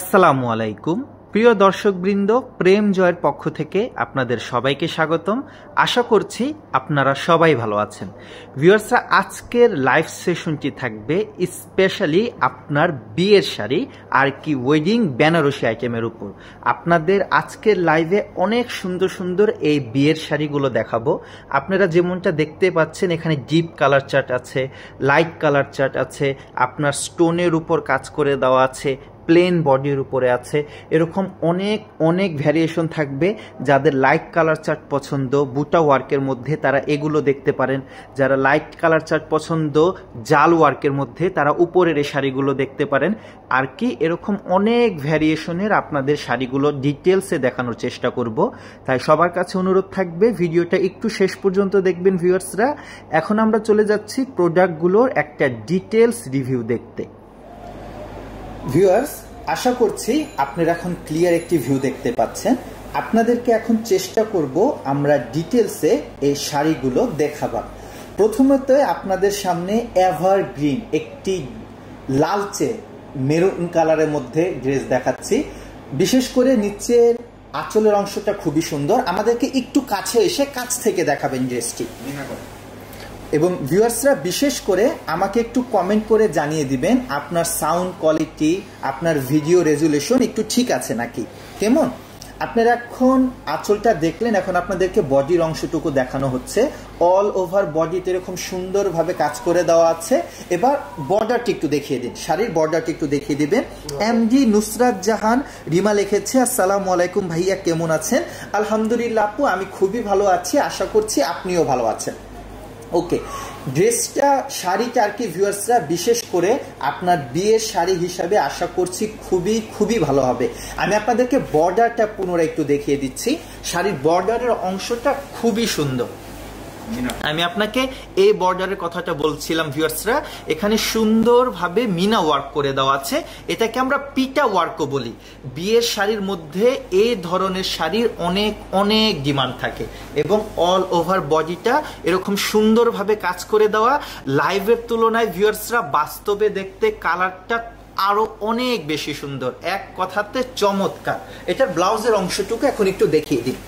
আসসালামুয়ালাইকুম প্রিয় দর্শকবৃন্দ, প্রেম জয়ের পক্ষ থেকে আপনাদের সবাইকে স্বাগতম। আশা করছি আপনারা সবাই ভালো আছেন। ভিউয়ার্সরা, আজকের লাইভ সেশনটি থাকবে স্পেশালি আপনার বিয়ের শাড়ি আর কি ওয়েডিং বেনারসি আইটেমের উপর। আপনাদের আজকের লাইভে অনেক সুন্দর সুন্দর এই বিয়ের শাড়িগুলো দেখাবো। আপনারা যেমনটা দেখতে পাচ্ছেন, এখানে ডিপ কালার চার্ট আছে, লাইট কালার চার্ট আছে, আপনার স্টোনের উপর কাজ করে দেওয়া আছে, প্লেন বডির উপরে আছে, এরকম অনেক অনেক ভ্যারিয়েশন থাকবে। যাদের লাইট কালার চার্ট পছন্দ বুটা ওয়ার্কের মধ্যে তারা এগুলো দেখতে পারেন। যারা লাইট কালার চার্ট পছন্দ জাল ওয়ার্কের মধ্যে তারা উপরের এই শাড়িগুলো দেখতে পারেন। আর কি এরকম অনেক ভ্যারিয়েশনের আপনাদের শাড়িগুলো ডিটেলসে দেখানোর চেষ্টা করব। তাই সবার কাছে অনুরোধ থাকবে ভিডিওটা একটু শেষ পর্যন্ত দেখবেন ভিউয়ার্সরা। এখন আমরা চলে যাচ্ছি প্রোডাক্টগুলোর একটা ডিটেলস রিভিউ দেখতে। ভিউয়ার্স, আশা করছি আপনারা এখন ক্লিয়ার একটি ভিউ দেখতে পাচ্ছেন। আপনাদেরকে এখন চেষ্টা করব আমরা ডিটেলসে এই শাড়িগুলো দেখাবার। প্রথমত আপনাদের সামনে এভারগ্রিন একটি লালচে মেরুন কালারের মধ্যে ড্রেস দেখাচ্ছি। বিশেষ করে নিচের আঁচলের অংশটা খুবই সুন্দর। আমাদেরকে একটু কাছে এসে কাছ থেকে দেখাবেন ড্রেসটি। এবং ভিউয়ার্সরা, বিশেষ করে আমাকে একটু কমেন্ট করে জানিয়ে দিবেন আপনার সাউন্ড কোয়ালিটি, আপনার ভিডিও রেজুলেশন একটু ঠিক আছে নাকি, কেমন। আপনারা এখন আঁচলটা দেখলেন, এখন আপনাদেরকে বডির অংশটুকু দেখানো হচ্ছে। অল ওভার বডিতে এরকম সুন্দরভাবে কাজ করে দেওয়া আছে। এবার বর্ডারটি একটু দেখিয়ে দিন, শাড়ির বর্ডারটি একটু দেখিয়ে দিবেন। এমডি নুসরাত জাহান রিমা লিখেছে, আসসালামু আলাইকুম ভাইয়া, কেমন আছেন? আলহামদুলিল্লাহ আপু, আমি খুবই ভালো আছি, আশা করছি আপনিও ভালো আছেন। ওকে, ড্রেসটা শাড়িটা আর কি ভিউয়ার্সরা বিশেষ করে আপনার বিয়ের শাড়ি হিসাবে আশা করছি খুবই খুবই ভালো হবে। আমি আপনাদেরকে বর্ডারটা পুনরায় একটু দেখিয়ে দিচ্ছি। শাড়ির বর্ডারের অংশটা খুবই সুন্দর। আমি আপনাকে এই বর্ডারের কথাটা বলছিলাম ভিউয়ার্সরা, এখানে সুন্দরভাবে মিনা ওয়ার্ক করে দেওয়া আছে। এটাকে আমরা পিটা ওয়ার্কও বলি। বিয়ের শাড়ির মধ্যে এই ধরনের শাড়ির অনেক অনেক ডিমান্ড থাকে। এবং অল ওভার বডিটা এরকম সুন্দরভাবে কাজ করে দেওয়া। লাইভের তুলনায় ভিউয়ার্সরা বাস্তবে দেখতে কালারটা আরো অনেক বেশি সুন্দর, এক কথাতে চমৎকার। এটার ব্লাউজের অংশটুকু এখন একটু দেখিয়ে দিন।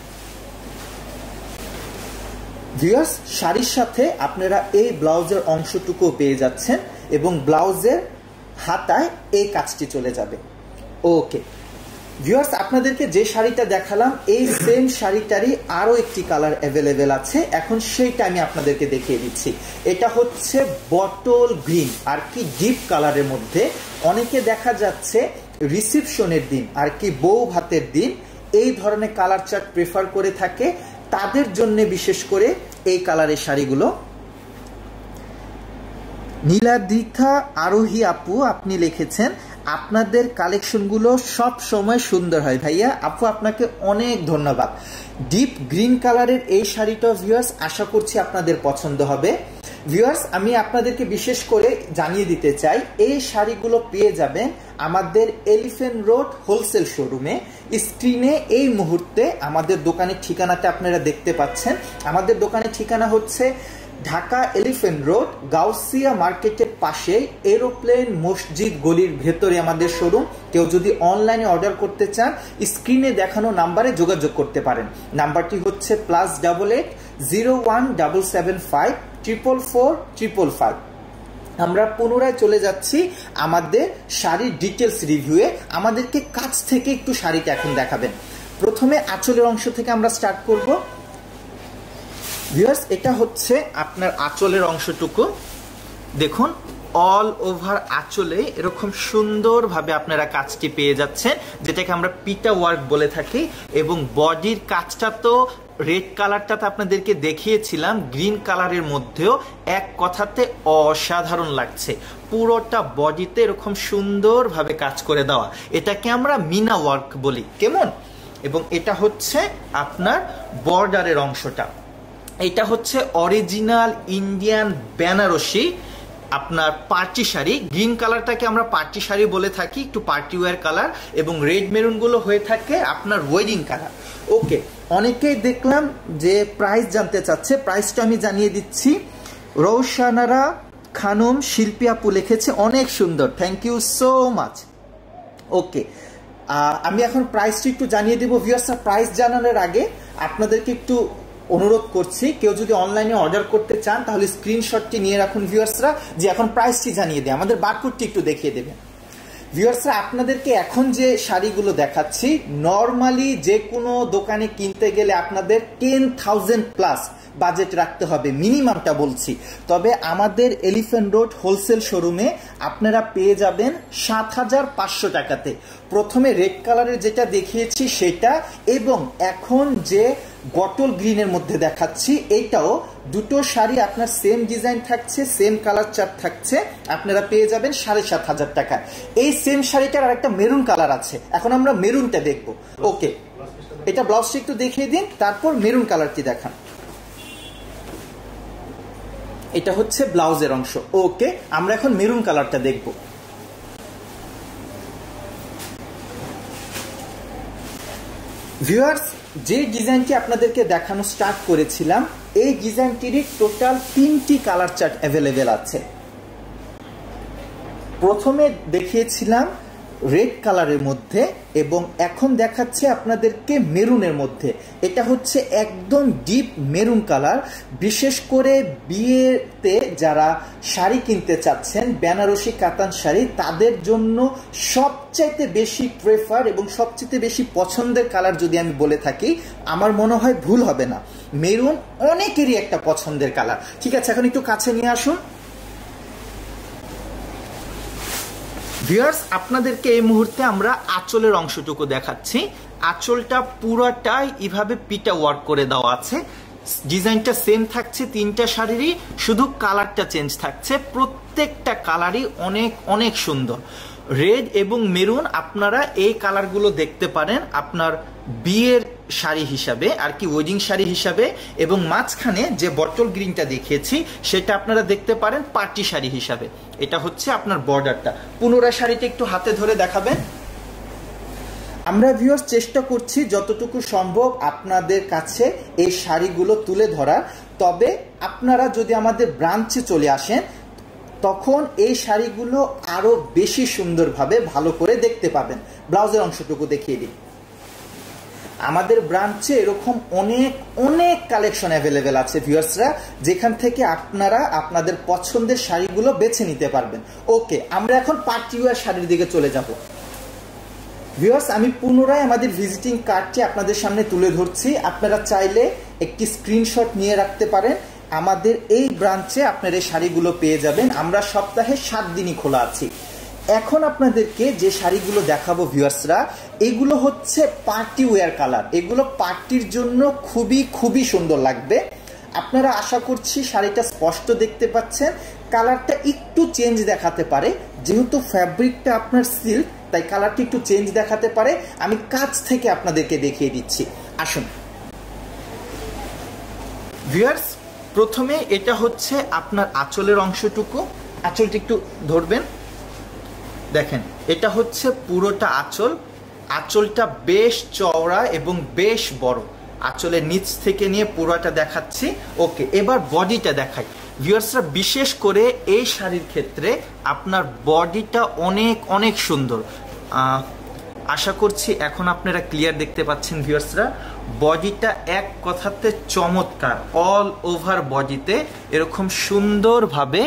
ভিউয়ার্স, শাড়ির সাথে আপনারা এই ব্লাউজের অংশটুকু পেয়ে যাচ্ছেন এবং ব্লাউজের হাতায় এই কাজটি চলে যাবে। ওকে ভিউয়ার্স, আপনাদেরকে যে শাড়িটা দেখালাম এই সেম শাড়িটারই আরও একটি কালার অ্যাভেলেবেল আছে, এখন সেইটা আমি আপনাদেরকে দেখিয়ে দিচ্ছি। এটা হচ্ছে বটল গ্রিন আর কি ডিপ কালারের মধ্যে। অনেকে দেখা যাচ্ছে রিসেপশনের দিন আর কি বউ ভাতের দিন এই ধরনের কালার চার্ট প্রেফার করে থাকে, তাদের জন্য বিশেষ করে এই কালারের শাড়িগুলো। নীলাদিখা আরোহী আপু আপনি লিখেছেন, আপনাদের কালেকশনগুলো সব সময় সুন্দর হয় ভাইয়া। আপু আপনাকে অনেক ধন্যবাদ। ডিপ গ্রিন কালারের এই শাড়িটা ভিউয়ার্স আশা করছি আপনাদের পছন্দ হবে। ভিউয়ার্স, আমি আপনাদেরকে বিশেষ করে জানিয়ে দিতে চাই এই শাড়িগুলো পেয়ে যাবেন আমাদের এলিফ্যান্ট রোড হোলসেল শোরুমে। স্ক্রিনে এই মুহূর্তে আমাদের দোকানের ঠিকানাটা আপনারা দেখতে পাচ্ছেন। আমাদের দোকানের ঠিকানা হচ্ছে ঢাকা এলিফ্যান্ট রোড গাউসিয়া মার্কেটের পাশে এরোপ্লেন মসজিদ গলির ভেতরে আমাদের শোরুম। কেউ যদি অনলাইনে অর্ডার করতে চান স্ক্রিনে দেখানো নাম্বারে যোগাযোগ করতে পারেন। নাম্বারটি হচ্ছে +88 01 775 444 555। আমরা পুনরায় চলে যাচ্ছি আমাদের শাড়ির ডিটেলস রিভিউয়ে। আমাদেরকে কাছ থেকে একটু শাড়িটা এখন দেখাবেন। প্রথমে আঁচলের অংশ থেকে আমরা স্টার্ট করব। ভিউয়ার্স, এটা হচ্ছে আপনার আঁচলের অংশটুকু দেখুন। অল ওভার আঁচলে এরকম সুন্দরভাবে আপনারা কাজটি পেয়ে যাচ্ছেন, যেটাকে আমরা পিটা ওয়ার্ক বলে থাকি। এবং বডির কাজটা তো রেড কালারটা তো আপনাদেরকে দেখিয়েছিলাম, গ্রিন কালারের মধ্যেও এক কথাতে অসাধারণ লাগছে। পুরোটা বডিতে এরকম সুন্দরভাবে কাজ করে দেওয়া, এটাকে আমরা মিনা ওয়ার্ক বলি, কেমন। এবং এটা হচ্ছে আপনার বর্ডারের অংশটা। এটা হচ্ছে অরিজিনাল ইন্ডিয়ান বেনারসি আপনার পার্টি শাড়ি। গ্রিন কালারটাকে আমরা পার্টি শাড়ি বলে থাকি, একটু পার্টি ওয়্যার কালার। এবং রেড মেরুনগুলো হয়ে থাকে আপনার ওয়েডিং কালার। ওকে, অনেকেই দেখলাম যে প্রাইস জানতে চাচ্ছে, প্রাইসটা আমি জানিয়ে দিচ্ছি। রৌশানারা খানম শিল্পী আপু লিখেছে, অনেক সুন্দর, thank you so much. Okay, আমি এখন প্রাইসটি একটু জানিয়ে দেব ভিউয়ার্সরা। প্রাইস জানানোর আগে আপনাদেরকে একটু অনুরোধ করছি, কেউ যদি অনলাইনে অর্ডার করতে চান তাহলে স্ক্রিনশটটি নিয়ে রাখুন ভিউয়ার্সরা, যে এখন প্রাইসটি জানিয়ে দেয়। আমাদের বারকোডটি একটু দেখিয়ে দেবেন ভিউয়ার্সরা। আপনাদেরকে এখন যে শাড়িগুলো দেখাচ্ছি, নর্মালি যে কোনো দোকানে কিনতে গেলে আপনাদের 10,000 প্লাস বাজেট রাখতে হবে, মিনিমামটা বলছি। তবে আমাদের এলিফ্যান্ট রোড হোলসেল শোরুমে আপনারা পেয়ে যাবেন 7,500 টাকাতে। প্রথমে রেড কালারের যেটা দেখিয়েছি সেটা, এবং এখন যে বটল গ্রিনের মধ্যে দেখাচ্ছি এটাও, দুটো শাড়ি আপনার সেম ডিজাইন থাকছে, সেম কালার চার্ট থাকছে, আপনারা পেয়ে যাবেন 7,500 টাকা। এই সেম শাড়িটার আরেকটা মেরুন কালার আছে, এখন আমরা মেরুনটা দেখব। ওকে, এটা ব্লাউজটি একটু দেখিয়ে দিন, তারপর মেরুন কালারটি দেখান। এটা হচ্ছে ব্লাউজের অংশ। ওকে, আমরা এখন মেরুন কালারটা দেখব। ভিউয়ার্স, যে ডিজাইনটি আপনাদেরকে দেখানো স্টার্ট করেছিলাম, এই ডিজাইনটিরই টোটাল 3টি কালার চার্ট অ্যাভেলেবেল আছে। প্রথমে দেখিয়েছিলাম রেড কালারের মধ্যে, এবং এখন দেখাচ্ছে আপনাদেরকে মেরুনের মধ্যে। এটা হচ্ছে একদম ডিপ মেরুন কালার, বিশেষ করে বিয়েতে যারা শাড়ি কিনতে চাচ্ছেন, বেনারসি কাতান শাড়ি, তাদের জন্য সবচাইতে বেশি প্রেফার এবং সবচাইতে বেশি পছন্দের কালার যদি আমি বলে থাকি, আমার মনে হয় ভুল হবে না, মেরুন অনেকেরই একটা পছন্দের কালার। ঠিক আছে, এখন একটু কাছে নিয়ে আসুন ভিউয়ার্স। আপনাদেরকে এই মুহূর্তে আমরা আঁচলের অংশটুকু দেখাচ্ছি। আঁচলটা পুরোটাই এভাবে পিটা ওয়ার্ক করে দেওয়া আছে। ডিজাইনটা সেম থাকছে তিনটা শাড়িরই, শুধু কালারটা চেঞ্জ থাকছে। প্রত্যেকটা কালারই অনেক অনেক সুন্দর। রেড এবং মেরুন আপনারা এই কালারগুলো দেখতে পারেন আপনার বিয়ের শাড়ি হিসাবে, আর কি ওয়েডিং শাড়ি হিসাবে, এবং মাঝখানে যে বটল গ্রিনটা দেখিয়েছি সেটা আপনারা দেখতে পারেন পার্টি শাড়ি হিসাবে। এটা হচ্ছে আপনার বর্ডারটা। পুনরায় শাড়িটা একটু হাতে ধরে দেখাবেন। আমরা ভিউয়ার্স চেষ্টা করছি যতটুকু সম্ভব আপনাদের কাছে এই শাড়িগুলো তুলে ধরার। তবে আপনারা যদি আমাদের ব্রাঞ্চে চলে আসেন তখন এই শাড়িগুলো আরও বেশি সুন্দরভাবে ভালো করে দেখতে পাবেন। ব্লাউজের অংশটুকু দেখিয়ে দিই। আমাদের ব্রাঞ্চে এরকম অনেক অনেক কালেকশন অ্যাভেলেবেল আছে ভিউয়ার্সরা, যেখান থেকে আপনারা আপনাদের পছন্দের শাড়িগুলো বেছে নিতে পারবেন। ওকে, আমরা এখন পার্টিওয়ার শাড়ির দিকে চলে যাব ভিউয়ার্স। আমি পুনরায় আমাদের ভিজিটিং কার্ডটি আপনাদের সামনে তুলে ধরছি। আপনারা চাইলে একটি স্ক্রিনশট নিয়ে রাখতে পারেন। আমাদের এই ব্রাঞ্চে আপনারা এই শাড়িগুলো পেয়ে যাবেন। আমরা সপ্তাহে 7 দিনই খোলা আছি। এখন আপনাদেরকে যে শাড়িগুলো দেখাবো ভিউয়ার্সরা, এগুলো হচ্ছে পার্টি ওয়্যার কালার। এগুলো পার্টির জন্য খুবই খুবই সুন্দর লাগবে। আপনারা আশা করছি শাড়িটা স্পষ্ট দেখতে পাচ্ছেন। কালারটা একটু চেঞ্জ দেখাতে পারে, যেহেতু ফ্যাব্রিকটা আপনার সিল্ক, তাই কালারটি একটু চেঞ্জ দেখাতে পারে। আমি কাছ থেকে আপনাদেরকে দেখিয়ে দিচ্ছি, আসুন ভিউয়ার্স। প্রথমে এটা হচ্ছে আপনার আঁচলের অংশটুকু, আঁচলটি একটু ধরবেন। দেখেন, এটা হচ্ছে পুরোটা আঁচল। আঁচলটা বেশ চওড়া এবং বেশ বড়। আঁচলের নিচ থেকে নিয়ে পুরোটা দেখাচ্ছি। ওকে, এবার বডিটা দেখাই ভিউয়ার্সরা। বিশেষ করে এই শাড়ির ক্ষেত্রে আপনার বডিটা অনেক অনেক সুন্দর। আশা করছি এখন আপনারা ক্লিয়ার দেখতে পাচ্ছেন ভিউয়ার্সরা। বডিটা এক কথাতে চমৎকার। অল ওভার বডিতে এরকম সুন্দরভাবে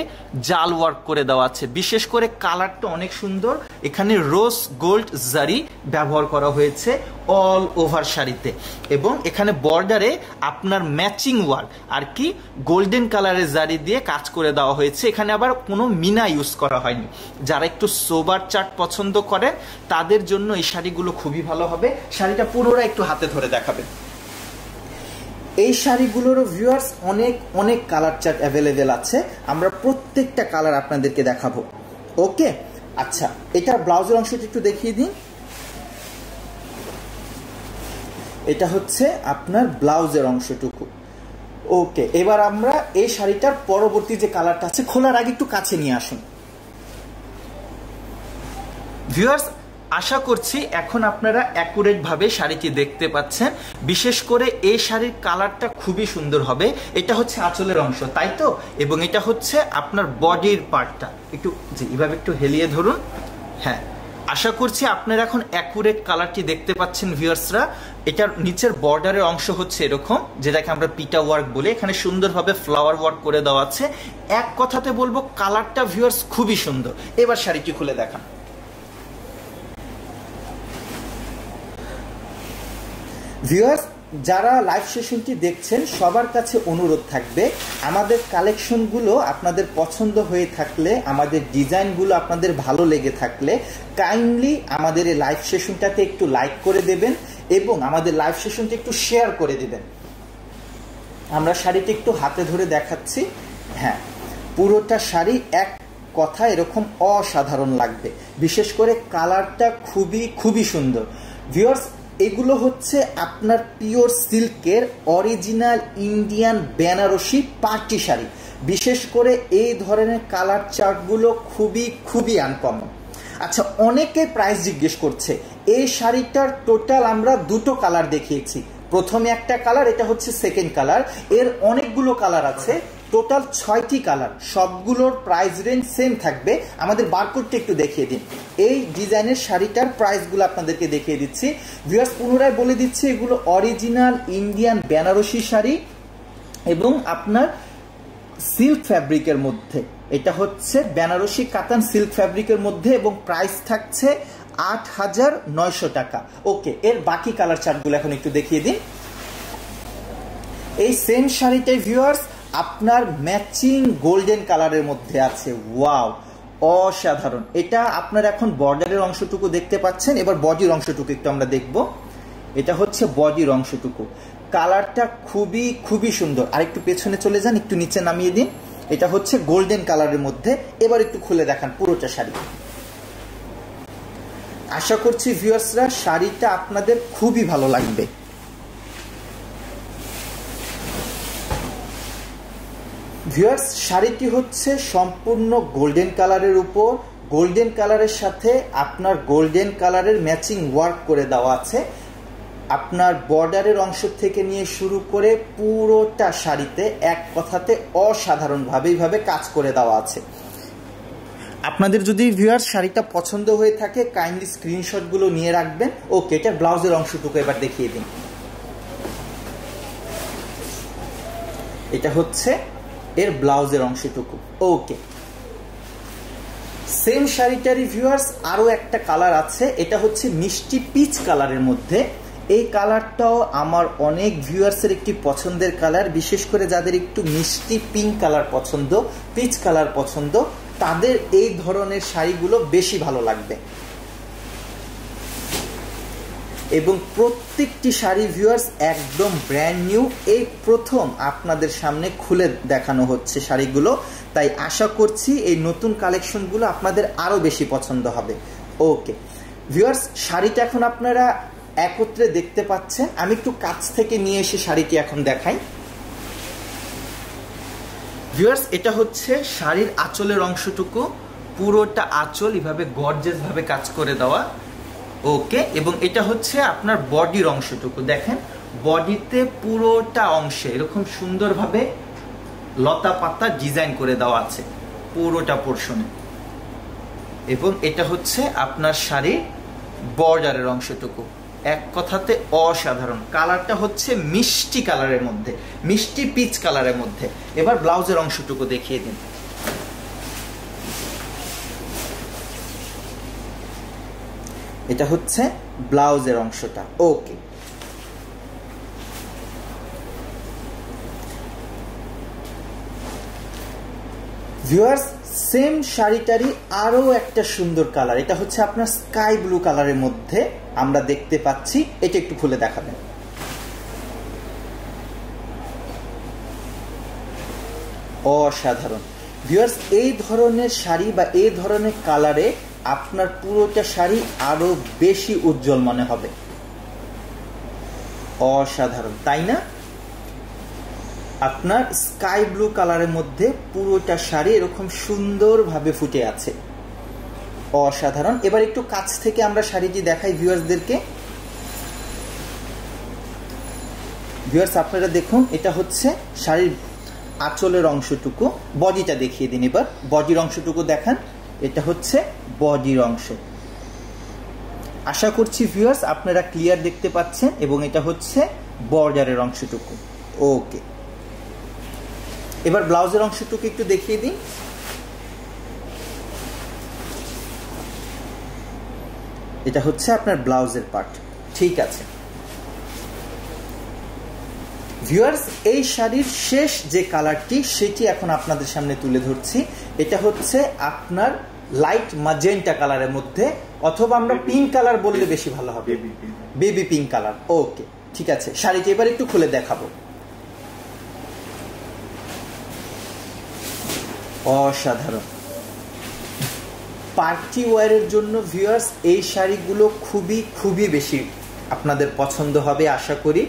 জাল ওয়ার্ক করে দেওয়া আছে। বিশেষ করে কালারটা অনেক সুন্দর। এখানে রোজ গোল্ড জারি ব্যবহার করা হয়েছে অল ওভার শাড়িতে, এবং এখানে বর্ডারে আপনার ম্যাচিং ওয়ার্ক, আর কি গোল্ডেন কালারের জারি দিয়ে কাজ করে দেওয়া হয়েছে। এখানে আবার কোনো মিনা ইউজ করা হয়নি। যারা একটু সোবার চার্ট পছন্দ করেন তাদের জন্য এই শাড়িগুলো খুবই ভালো হবে। শাড়িটা পুরোটা একটু হাতে ধরে দেখাবেন। এই শাড়িগুলোরও ভিউয়ার্স অনেক অনেক কালার চার্ট অ্যাভেলেবেল আছে। আমরা প্রত্যেকটা কালার আপনাদেরকে দেখাবো। ওকে, আচ্ছা, এটার ব্লাউজের অংশটি একটু দেখিয়ে দিন। এটা হচ্ছে আপনার ব্লাউজের অংশটুকু। ওকে, এবার আমরা এই শাড়িটার পরবর্তী যে কালারটা আছে, খোলার আগে একটু কাছে নিয়ে আসুন ভিউয়ার্স। আশা করছি এখন আপনারা অ্যাকুরেটভাবে শাড়িটি দেখতে পাচ্ছেন। বিশেষ করে এই শাড়ির কালারটা খুবই সুন্দর হবে। এটা হচ্ছে আঁচলের অংশ, তাই তো, এবং এটা হচ্ছে আপনার বডির পার্টটা। একটু এইভাবে একটু হেলিয়ে ধরুন। হ্যাঁ, आशा करছি আপনারা এখন অ্যাকুরেট কালারটি দেখতে পাচ্ছেন ভিউয়ার্সরা। এটার নিচের বর্ডারের অংশ হচ্ছে এরকম, যেটাকে আমরা পিটা ওয়ার্ক বলি। এখানে সুন্দরভাবে ফ্লাওয়ার ওয়ার্ক করে দেওয়া আছে। এক কথাতে বলবো কালারটা ভিউয়ার্স খুবই সুন্দর। এবার শাড়িটি খুলে দেখান। ভিউয়ার্স যারা লাইভ সেশনটি দেখছেন সবার কাছে অনুরোধ থাকবে, আমাদের কালেকশনগুলো আপনাদের পছন্দ হয়ে থাকলে, আমাদের ডিজাইনগুলো আপনাদের ভালো লেগে থাকলে কাইন্ডলি আমাদের এই লাইভ সেশনটাতে একটু লাইক করে দেবেন এবং আমাদের লাইভ সেশনটি একটু শেয়ার করে দেবেন। আমরা শাড়িটি একটু হাতে ধরে দেখাচ্ছি। হ্যাঁ, পুরোটা শাড়ি এক কথা এরকম অসাধারণ লাগবে, বিশেষ করে কালারটা খুবই সুন্দর। ভিউয়ার্স এগুলো হচ্ছে আপনার পিওর সিল্কের original Indian Banarasi party sari. বিশেষ করে এই ধরনের কালার চার্টগুলো খুবই আনকমন। আচ্ছা, অনেকে প্রাইস জিজ্ঞেস করছে। এই শাড়িটার টোটাল আমরা দুটো কালার দেখিয়েছি, প্রথমে একটা কালার, এটা হচ্ছে সেকেন্ড কালার। এর অনেকগুলো কালার আছে, টোটাল ৬টি কালার, সবগুলোর প্রাইস রেঞ্জ সেম থাকবে। আমাদের বারকোডটা একটু দেখিয়ে দিন। এই ডিজাইনের শাড়িটার প্রাইসগুলো আপনাদেরকে দেখিয়ে দিচ্ছি। ভিউয়ার্স পুনরায় বলে দিচ্ছি, এগুলো অরিজিনাল ইন্ডিয়ান বেনারসি শাড়ি এবং আপনার সিল্ক ফ্যাব্রিকের মধ্যে। এটা হচ্ছে বেনারসি কাতান সিল্ক ফ্যাব্রিকের মধ্যে এবং প্রাইস থাকছে ৮,৯০০ টাকা। ওকে, এর বাকি কালার চার্টগুলো এখন একটু দেখিয়ে দিন। এই সেম শাড়িটাই ভিউয়ার্স আপনার ম্যাচিং গোল্ডেন কালারের মধ্যে আছে। ওয়াও, অসাধারণ! এটা আপনার এখন বর্ডারের অংশটুকু দেখতে পাচ্ছেন। এবার বডির অংশটুকু একটু আমরা দেখব। এটা হচ্ছে বডির অংশটুকু। কালারটা খুবই সুন্দর। আর একটু পেছনে চলে যান, একটু নিচে নামিয়ে দিন। এটা হচ্ছে গোল্ডেন কালারের মধ্যে। এবার একটু খুলে দেখান পুরোটা শাড়ি। আশা করছি ভিউয়ার্সরা শাড়িটা আপনাদের খুবই ভালো লাগবে। ভিউয়ার্স শাড়িটি হচ্ছে সম্পূর্ণ গোল্ডেন কালারের উপর, গোল্ডেন কালারের সাথে আপনার গোল্ডেন কালারের ম্যাচিং ওয়ার্ক করে দেওয়া আছে। আপনার বর্ডারের অংশ থেকে নিয়ে শুরু করে পুরোটা শাড়িতে এক কথাতে অসাধারণভাবে কাজ করে দেওয়া আছে। আপনাদের যদি ভিউয়ার্স শাড়িটা পছন্দ হয়ে থাকে কাইন্ডলি স্ক্রিনশটগুলো নিয়ে রাখবেন। ওকে, এটা ব্লাউজের অংশটুকু এবার দেখিয়ে দিন। এটা হচ্ছে এর ব্লাউজের অংশটুকু। ওকে, সেম শাড়িটারই ভিউয়ার্স আরও একটা কালার আছে, এটা হচ্ছে মিষ্টি পিচ কালারের মধ্যে। এই কালারটাও আমার অনেক ভিউয়ার্সের একটি পছন্দের কালার, বিশেষ করে যাদের একটু মিষ্টি পিঙ্ক কালার পছন্দ, পিচ কালার পছন্দ, তাদের এই ধরনের শাড়িগুলো বেশি ভালো লাগবে। এবং প্রত্যেকটি শাড়ি ভিউয়ার্স একদম ব্র্যান্ড নিউ, এই প্রথম আপনাদের সামনে খুলে দেখানো হচ্ছে শাড়িগুলো। তাই আশা করছি এই নতুন কালেকশনগুলো আপনাদের আরও বেশি পছন্দ হবে। ওকে ভিউয়ার্স, শাড়িটা এখন আপনারা একত্রে দেখতে পাচ্ছেন। আমি একটু কাছ থেকে নিয়ে এসে শাড়িটি এখন দেখাই। ভিউয়ার্স এটা হচ্ছে শাড়ির আঁচলের অংশটুকু। পুরোটা আঁচল এভাবে গর্জিয়াসভাবে কাজ করে দেওয়া। ওকে, এবং এটা হচ্ছে আপনার বডির অংশটুকু। দেখেন বডিতে পুরোটা অংশে এরকম সুন্দরভাবে লতা পাতা ডিজাইন করে দেওয়া আছে পুরোটা পোর্শনে। এবং এটা হচ্ছে আপনার শাড়ির বর্ডারের অংশটুকু। এক কথাতে অসাধারণ। কালারটা হচ্ছে মিষ্টি কালারের মধ্যে, মিষ্টি পিচ কালারের মধ্যে। এবার ব্লাউজের অংশটুকু দেখিয়ে দিন। এটা হচ্ছে ব্লাউজের অংশটা। ওকে, ভিউয়ার্স সেম শাড়িটারই আরো একটা সুন্দর কালার, এটা হচ্ছে আপনার স্কাই ব্লু কালারের মধ্যে আমরা দেখতে পাচ্ছি। এটা একটু খুলে দেখাবেন। অসাধারণ! ভিউয়ার্স এই ধরনের শাড়ি বা এই ধরনের কালারে আপনার পুরোটা শাড়ি আরো বেশি উজ্জ্বল মনে হবে। অসাধারণ, তাই না? আপনার স্কাই ব্লু কালারের মধ্যে পুরোটা শাড়ি এরকম সুন্দরভাবে ফুটে আছে। অসাধারণ! এবার একটু কাছ থেকে আমরা শাড়িটি দেখাই ভিউয়ার্সদেরকে। ভিউয়ার্স আপনারা দেখুন, এটা হচ্ছে শাড়ির আঁচলের অংশটুকু। বডিটা দেখিয়ে দিন এবার, বডির অংশটুকু দেখান। এটা হচ্ছে বডির অংশ। आशा करछि भिউয়ার্স आपनारा क्लियर देखते पाच्छेन एबं एटा होच्छे बॉर्डारेर अंशटुकु। ओके एबार ब्लाउजेर अंशटुकु एकटु देखिए दिई। এটা হচ্ছে আপনার ব্লাউজের পার্ট। ঠিক আছে ভিউয়ার্স এই শাড়ির শেষ যে কালারটি সেটি এখন আপনাদের সামনে তুলে ধরছি। এটা হচ্ছে আপনার লাইট ম্যাজেন্টা কালারের মধ্যে অথবা আমরা পিঙ্ক কালার বললে বেশি ভালো হবে, বেবি পিঙ্ক কালার। ওকে ঠিক আছে শাড়িটি এবার একটু খুলে দেখাবো। অসাধারণ পার্টি ওয়্যারের জন্য ভিউয়ার্স এই শাড়িগুলো খুবই খুবই বেশি আপনাদের পছন্দ হবে আশা করি।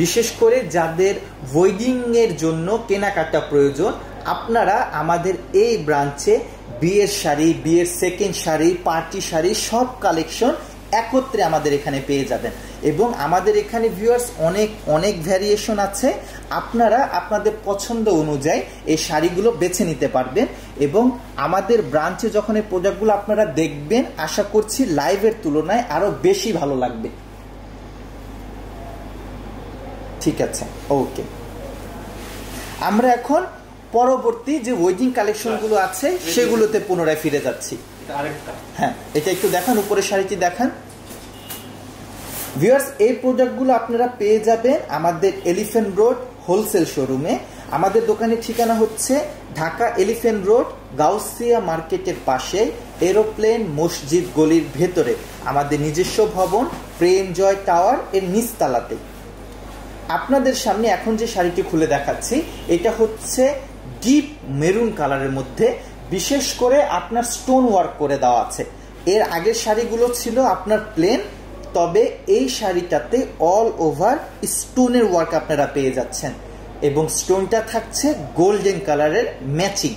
বিশেষ করে যাদের ওয়েডিং এর জন্য কেনাকাটা প্রয়োজন আপনারা আমাদের এই ব্রাঞ্চে বিয়ের শাড়ি, বিয়ের সেকেন্ড শাড়ি, পার্টি শাড়ি সব কালেকশন একত্রে আমাদের এখানে পেয়ে যাবেন। এবং আমাদের এখানে ভিউয়ার্স অনেক অনেক ভ্যারিয়েশন আছে, আপনারা আপনাদের পছন্দ অনুযায়ী এই শাড়িগুলো বেছে নিতে পারবেন। এবং আমাদের ব্রাঞ্চে যখন এই প্রোডাক্টগুলো আপনারা দেখবেন আশা করছি লাইভের তুলনায় আরও বেশি ভালো লাগবে। ঠিক আছে ওকে আমরা এখন পরবর্তী যে ওয়েডিং কালেকশনগুলো আছে সেগুলোতে পুনরায় ফিরে যাচ্ছি। হ্যাঁ এটা একটু দেখান, উপরের শাড়িটি দেখান। ভিউয়ার্স এই প্রোডাক্টগুলো আপনারা পেয়ে যাবেন আমাদের এলিফ্যান্ট রোড হোলসেল শোরুমে। আমাদের দোকানের ঠিকানা হচ্ছে ঢাকা এলিফ্যান্ট রোড গাউসিয়া মার্কেটের পাশে এরোপ্লেন মসজিদ গলির ভেতরে আমাদের নিজস্ব ভবন প্রেম জয় টাওয়ার এর নিচতলাতে। আপনাদের সামনে এখন যে শাড়িটি খুলে দেখাচ্ছি এটা হচ্ছে ডিপ মেরুন কালারের মধ্যে, বিশেষ করে আপনার স্টোন ওয়ার্ক করে দেওয়া আছে। এর আগের শাড়িগুলো ছিল আপনার প্লেন, তবে এই শাড়িটাতে অল ওভার স্টোনের ওয়ার্ক আপনারা পেয়ে যাচ্ছেন এবং স্টোনটা থাকছে গোল্ডেন কালারের ম্যাচিং।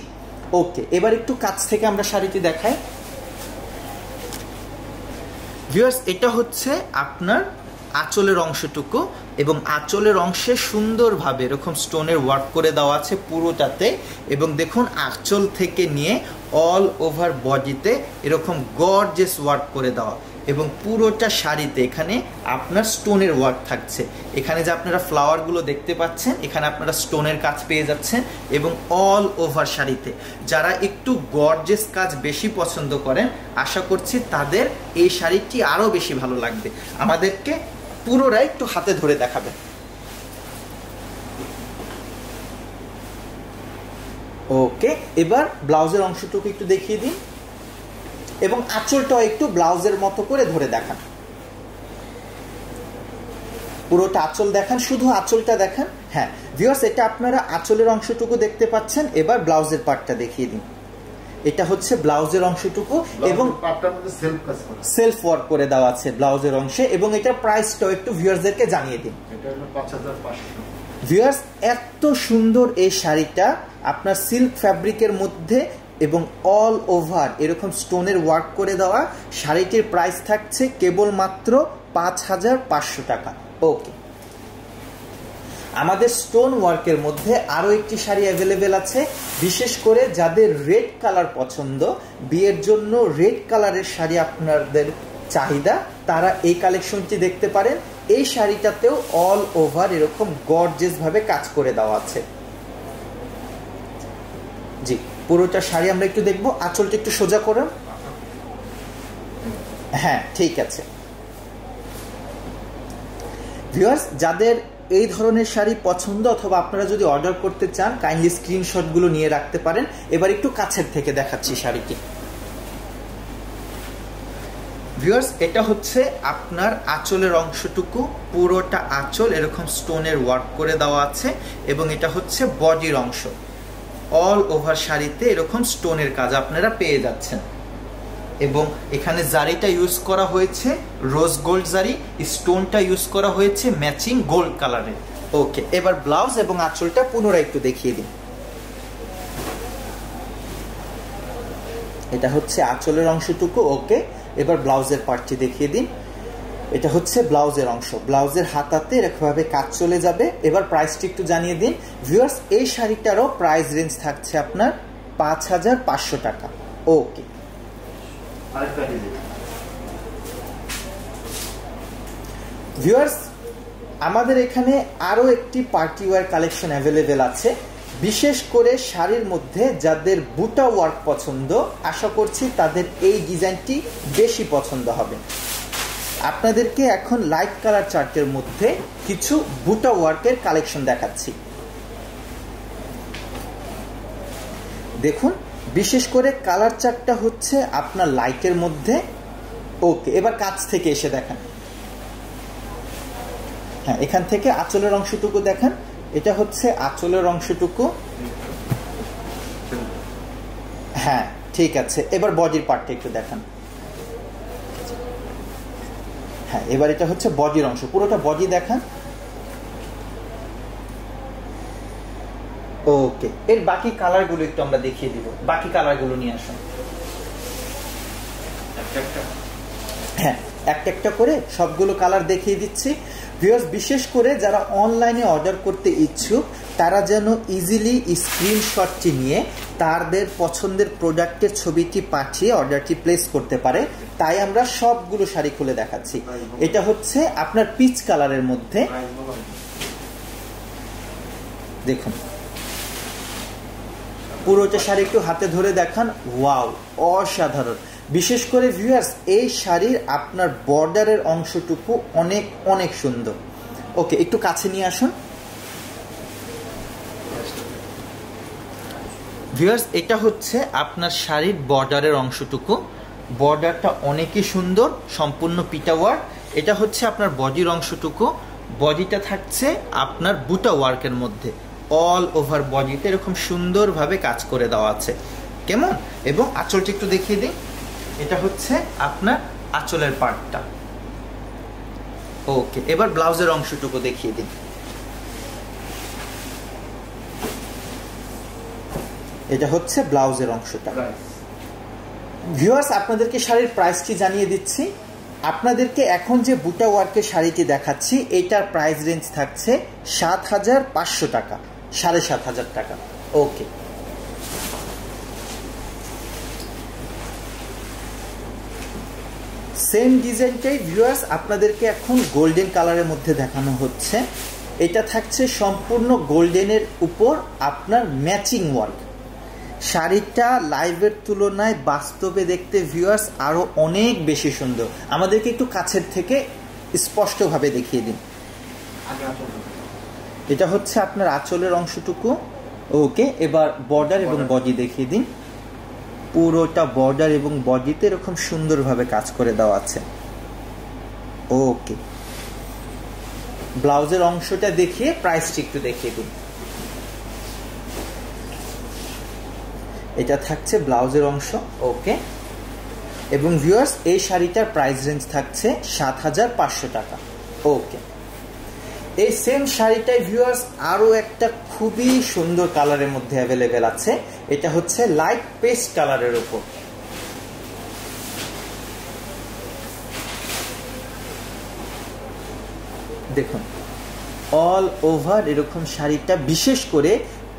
ওকে এবার একটু কাছ থেকে আমরা শাড়িটি দেখাই। ভিউয়ার্স এটা হচ্ছে আপনার আঁচলের অংশটুকু এবং আঁচলের অংশে সুন্দরভাবে এরকম স্টোনের ওয়ার্ক করে দেওয়া আছে পুরোটাতে। এবং দেখুন আঁচল থেকে নিয়ে অল ওভার বডিতে এরকম গর্জেস ওয়ার্ক করে দেওয়া এবং পুরোটা শাড়িতে এখানে আপনার স্টোনের ওয়ার্ক থাকছে। এখানে যে আপনারা ফ্লাওয়ারগুলো দেখতে পাচ্ছেন এখানে আপনারা স্টোনের কাজ পেয়ে যাচ্ছেন এবং অল ওভার শাড়িতে। যারা একটু গর্জেস কাজ বেশি পছন্দ করেন আশা করছি তাদের এই শাড়িটি আরও বেশি ভালো লাগবে। আমাদেরকে পুরোটাই একটু হাতে ধরে দেখাবেন। ওকে এবার ব্লাউজের অংশটুকু একটু দেখিয়ে দিন এবং আঁচলটাও একটু ব্লাউজের মতো করে ধরে দেখান, পুরোটা আঁচল দেখান, শুধু আঁচলটা দেখান। হ্যাঁ ভিউয়ার্স এটা আপনারা আঁচলের অংশটুকু দেখতে পাচ্ছেন। এবার ব্লাউজের পার্টটা দেখিয়ে দিন। এটা হচ্ছে ব্লাউজের অংশটুকু এবং সেলফ ওয়ার্ক করে দেওয়া আছে ব্লাউজের অংশে। এবং এটা প্রাইসটাও একটু ভিউয়ার্সদেরকে জানিয়ে দিন। এটা হলো ৫৫০০। ভিউয়ার্স এত সুন্দর এই শাড়িটা আপনার সিল্ক ফ্যাব্রিকের মধ্যে এবং অল ওভার এরকম স্টোনের ওয়ার্ক করে দেওয়া। শাড়িটির প্রাইস থাকছে কেবলমাত্র ৫৫০০ টাকা। ওকে আমাদের স্টোন ওয়ার্কের মধ্যে আরও একটি শাড়ি অ্যাভেলেবেল আছে, বিশেষ করে যাদের রেড কালার পছন্দ, বিয়ের জন্য রেড কালারের শাড়ি আপনাদের চাহিদা, তারা এই কালেকশনটি দেখতে পারেন। এই শাড়িটাতেও অল ওভার এরকম গর্জেসভাবে কাজ করে দেওয়া আছে। জি পুরোটা শাড়ি আমরা একটু দেখবো। আঁচলটা একটু সোজা করুন। হ্যাঁ ঠিক আছে ভিউয়ার্স যাদের এই ধরনের শাড়ি পছন্দ অথবা আপনারা যদি অর্ডার করতে চান কাইন্ডলি স্ক্রিনশটগুলো নিয়ে রাখতে পারেন। এবার একটু কাছের থেকে দেখাচ্ছি শাড়িটি। ভিউয়ার্স এটা হচ্ছে আপনার আঁচলের অংশটুকু, পুরোটা আঁচল এরকম স্টোনের ওয়ার্ক করে দেওয়া আছে এবং এটা হচ্ছে বডির অংশ। অল ওভার শাড়িতে এরকম স্টোনের কাজ আপনারা পেয়ে যাচ্ছেন এবং এখানে জারিটা ইউজ করা হয়েছে রোজ গোল্ড জারি, স্টোনটা ইউজ করা হয়েছে ম্যাচিং গোল্ড কালারের। ওকে এবার ব্লাউজ এবং আঁচলটা পুনরায় একটু দেখিয়ে দিন। এটা হচ্ছে আঁচলের অংশটুকু। ওকে এবার ব্লাউজের পার্টটি দেখিয়ে দিন। এটা হচ্ছে ব্লাউজের অংশ, ব্লাউজের হাতাতে এরকমভাবে কাজ চলে যাবে। এবার প্রাইসটি একটু জানিয়ে দিন। ভিউয়ার্স এই শাড়িটারও প্রাইস রেঞ্জ থাকছে আপনার ৫৫০০ টাকা। ওকে ভিউয়ার্স আমাদের এখানে আরো একটি পার্টি ওয়্যার কালেকশন अवेलेबल আছে বিশেষ করে শাড়ির মধ্যে যাদের বুটা ওয়ার্ক পছন্দ আশা করছি তাদের এই ডিজাইনটি বেশি পছন্দ হবে। আপনাদেরকে এখন লাইট কালার চার্টের মধ্যে কিছু বুটা ওয়ার্কের কালেকশন দেখাচ্ছি। দেখুন বিশেষ করে কালার চার্টটা হচ্ছে আপনার লাইকের মধ্যে। ওকে এবার কাছ থেকে এসে দেখেন, হ্যাঁ এখান থেকে আঁচলের অংশটুকু দেখেন, এটা হচ্ছে আঁচলের অংশটুকু। হ্যাঁ ঠিক আছে, এবার বডির পার্টটা একটু দেখেন। হ্যাঁ এবার এটা হচ্ছে বডির অংশ, পুরোটা বডি দেখেন। ওকে এর বাকি কালারগুলো একটু আমরা দেখিয়ে দিব, বাকি কালারগুলো নিয়ে আসুন। হ্যাঁ একটা একটা করে সবগুলো কালার দেখিয়ে দিচ্ছি। ভিউয়ার্স বিশেষ করে যারা অনলাইনে অর্ডার করতে ইচ্ছুক তারা যেন ইজিলি স্ক্রিনশটটি নিয়ে তাদের পছন্দের প্রোডাক্টের ছবিটি পাঠিয়ে অর্ডারটি প্লেস করতে পারে, তাই আমরা সবগুলো শাড়ি খুলে দেখাচ্ছি। এটা হচ্ছে আপনার পিচ কালারের মধ্যে, দেখুন পুরোটা শাড়ি একটু হাতে ধরে দেখান। ওয়াও অসাধারণ। বিশেষ করে ভিউয়ার্স এই শাড়ির আপনার বর্ডারের অংশটুকু অনেক অনেক সুন্দর। ওকে একটু কাছে নিয়ে আসুন। ভিউয়ার্স এটা হচ্ছে আপনার শাড়ির বর্ডারের অংশটুকু, বর্ডারটা অনেকই সুন্দর, সম্পূর্ণ পিটা ওয়ার্ক। এটা হচ্ছে আপনার বডির অংশটুকু, বডিটা থাকছে আপনার বুটা ওয়ার্কের মধ্যে, অল ওভার বডিতে এরকম সুন্দরভাবে কাজ করে দেওয়া আছে কেমন। এবং আঁচলটা একটু দেখিয়ে দিই, এটা হচ্ছে আপনার আঁচলের পার্টটা। ওকে এবার ব্লাউজের অংশটুকু দেখিয়ে দিন, এটা হচ্ছে ব্লাউজের অংশটা। ভিউয়ার্স আপনাদেরকে শাড়ির প্রাইসটি জানিয়ে দিচ্ছি। আপনাদেরকে এখন যে বুটা ওয়ার্কের শাড়িটি দেখাচ্ছি এটার প্রাইস রেঞ্জ থাকছে ৭,৫০০ টাকা, ৭,৫০০ টাকা। ওকে সেম ডিজাইনটাই ভিউয়ার্স আপনাদেরকে এখন গোল্ডেন কালারের মধ্যে দেখানো হচ্ছে। এটা থাকছে সম্পূর্ণ গোল্ডেনের উপর আপনার ম্যাচিং ওয়ার্ক। শাড়িটা লাইভের তুলনায় বাস্তবে দেখতে ভিউয়ার্স আরও অনেক বেশি সুন্দর। আমাদেরকে একটু কাছের থেকে স্পষ্টভাবে দেখিয়ে দিন, এটা হচ্ছে আপনার আঁচলের অংশটুকু। ওকে এবার বর্ডার এবং বডি দেখিয়ে দিন, পুরোটা বর্ডার এবং বডিতে এরকম সুন্দরভাবে কাজ করে দেওয়া আছে। ওকে ব্লাউজের অংশটা দেখিয়ে প্রাইসটি একটু দেখিয়ে দিন, এটা থাকছে ব্লাউজের অংশ। ওকে এবং ভিউয়ার্স এই শাড়িটার প্রাইস রেঞ্জ থাকছে ৭,৫০০ টাকা। ওকে এই সেম শাড়িটাই ভিউয়ার্স আরও একটা খুবই সুন্দর কালারের মধ্যে অ্যাভেলেবেল আছে, এটা হচ্ছে লাইট পেস্ট কালারের উপর। দেখুন অল ওভার এরকম শাড়িটা বিশেষ করে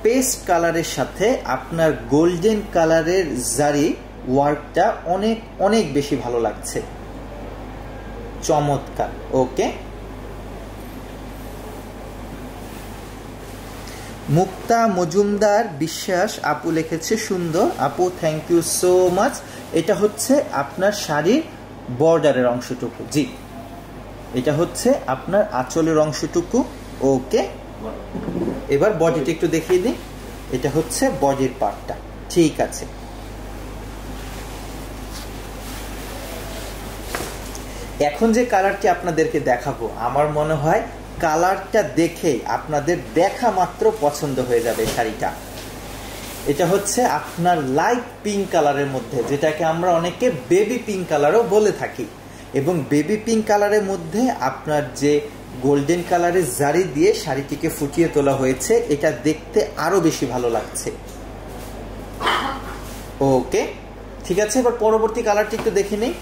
পেস্ট কালারের সাথে আপনার গোল্ডেন কালারের জারি ওয়ার্কটা অনেক অনেক বেশি ভালো লাগছে, চমৎকার। ওকে মুক্তা মজুমদার বিশ্বাস আপু লিখেছে সুন্দর। আপু থ্যাংক ইউ সো মাচ। এটা হচ্ছে আপনার শাড়ির বর্ডারের অংশটুকু, জি এটা হচ্ছে আপনার আঁচলের অংশটুকু। ওকে এবার বডিটা একটু দেখিয়ে দিই, এটা হচ্ছে বডির পার্টটা, ঠিক আছে। এখন যে কালারটি আপনাদেরকে দেখাবো আমার মনে হয় কালারটা দেখে আপনাদের দেখা মাত্র পছন্দ হয়ে যাবে শাড়িটা। এটা হচ্ছে আপনার লাইট পিঙ্ক কালারের মধ্যে, যেটাকে আমরা অনেকে বেবি পিঙ্ক কালারও বলে থাকি। এবং বেবি পিঙ্ক কালারের মধ্যে আপনার যে গোল্ডেন কালারের জারি দিয়ে শাড়িটিকে ফুটিয়ে তোলা হয়েছে, এটা দেখতে আরো বেশি ভালো লাগছে। ওকে ঠিক আছে, এবার পরবর্তী কালারটি একটু দেখে নেই।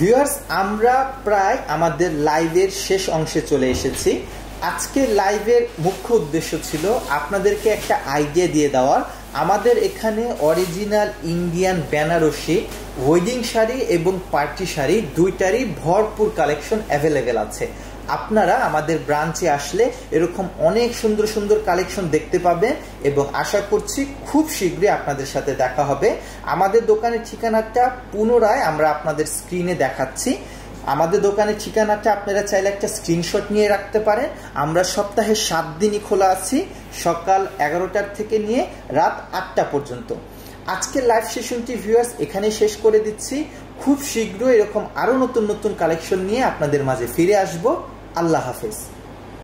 ভিউয়ার্স আমরা প্রায় আমাদের লাইভের শেষ অংশে চলে এসেছি। আজকে লাইভের মুখ্য উদ্দেশ্য ছিল আপনাদেরকে একটা আইডিয়া দিয়ে দেওয়ার आमादेर एखाने original Indian Banarasi wedding sari एवं पार्टी शाड़ी दुइटारই भरपूर कलेक्शन अवेलेबल आछे। आपनारा आमादेर ब्रांचे आसले एरकम अनेक सुंदर सुंदर कलेक्शन देखते पाबेन एवं आशा करछि खूब शीघ्रই आपनादेर साथे देखा होबे। आमादेर दोकानेर ठिकानाटा पुनराय आमरा आपनादेर स्क्रिने देखाচ্ছি। आमादेर दोकानेर ठिकानाटा आपनारा चाइले एकटा स्क्रीनशट निये राखते पारेन। आमरा सप्ताहे 7 दिनই খোলা আছি, सकाल 11টার থেকে নিয়ে রাত 8টা পর্যন্ত। আজকের লাইভ সেশনটি ভিউয়ার্স এখানেই শেষ করে দিচ্ছি। খুব শীঘ্রই এরকম আরো নতুন নতুন কালেকশন নিয়ে আপনাদের মাঝে ফিরে আসব। আল্লাহ হাফেজ।